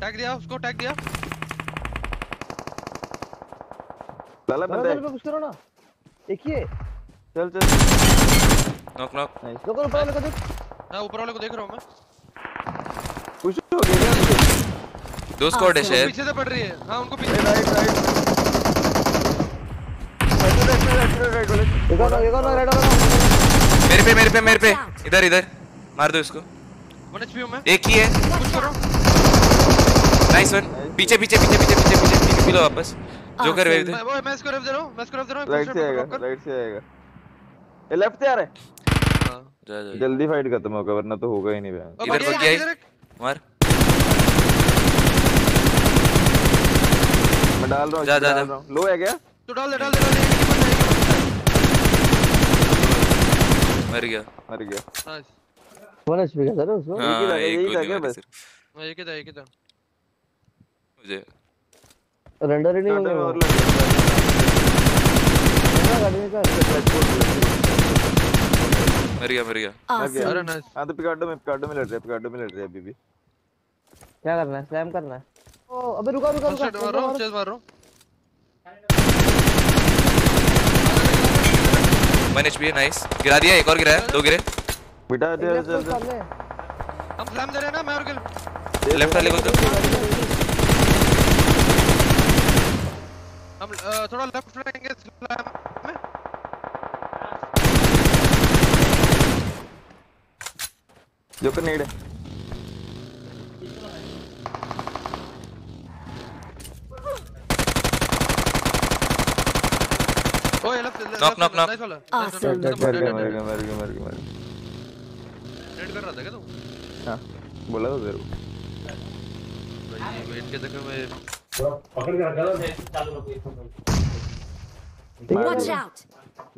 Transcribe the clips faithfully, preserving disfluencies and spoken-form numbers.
Tag दिया उसको, tag दिया। लाला बंदे पे कुछ करो ना, एक ही है। चल चल नॉक नॉक। नाइस, ऊपर वाले को देख। मैं ऊपर वाले को देख रहा हूं। मैं कुछ हो गया, दो स्क्वाड है शायद, पीछे से पड़ रही है। हां उनको पीछे, right right right right right. ये कौन राइट वाला? मेरे पे मेरे पे मेरे पे, इधर इधर मार दो इसको। वन एचपी हूं मैं, एक ही है। कुछ करो। Nice one. पीछे पीछे पीछे पीछे पीछे पीछे पीलो वापस। जोकर वेव दे। मैं मैं इसको रेव दे रहा हूं, मैं इसको रेव दे रहा हूं। राइट से आएगा, राइट से आएगा। ये लेफ्ट से आ रहा है। हां जा जा, जल्दी फाइट खत्म होगा वरना तो होगा ही नहीं बे। इधर बच गया, मार। मैं डाल रहा हूं, जा जा जा। लो है क्या? तो डाल दे डाल दे डाल दे। मर गया मर गया। नाइस, वन एचपी का था उसको। एक ही था, एक ही था बस। मैं एक ही था, एक ही था। मुझे रेंडर ही नहीं होगा। और लगा गाड़ी का मर गया मर गया। अरे नाइस। हां तो पिकाडो में पिकाडो में लड़ रहे हैं, पिकाडो में लड़ रहे हैं अभी भी। क्या करना है? स्लैम करना है। ओ अबे रुका रुका रुका, मार रहा हूं, चेज मार रहा हूं। मैंने एचपी। नाइस, गिरा दिया। एक और गिराया, दो गिरे बेटा। चल चल हम स्लैम दे रहे हैं ना। मैं और लेफ्ट वाले को दो। हम थोड़ा लेफ्ट फ्लैंक है स्लैम में। जो कनेड है ओए लेफ्ट। Knock knock knock. मर गया मर गया मर गया मर गया। रेड कर रहा था क्या तू? हां बोला तो जरूर भाई। वेट के तक मैं पकड़ के रखा था, चालू रखो। Watch out.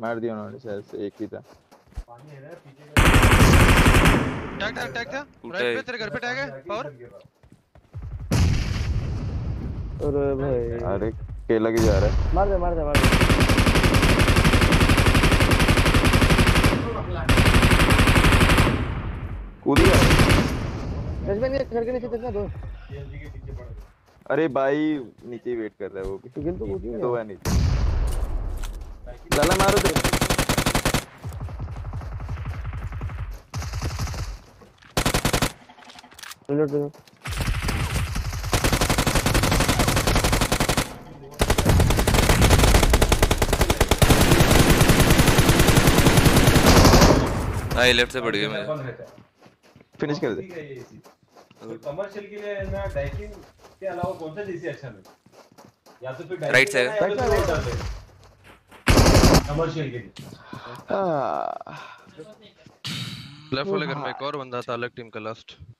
मार दिया उन्होंने शायद से, एक ही था। पानी है ना पीछे। टैग टैग था राइट पे तेरे घर पे। टैग है पावर। अरे भाई, अरे केला की जा रहा है। मार दे मार दे मार दे। कूद गया इसमें। नहीं घर के नीचे कितना दो। जेएलजी के पीछे पड़ गया। अरे भाई नीचे ही वेट कर रहा है वो भी। टिकल तो होती है तो है नहीं। लाला मारो दे। Reload they. आई लेफ्ट से पड़ गया मैं। फिनिश कर दे। कमर्शियल के लिए ना डाइकिंग के अलावा कौन सा डीसी अच्छा है? या तो फिर राइट साइड कमर्शियल के लिए। हां लेफ्ट वाले घर में एक और बंदा था अलग टीम का। लास्ट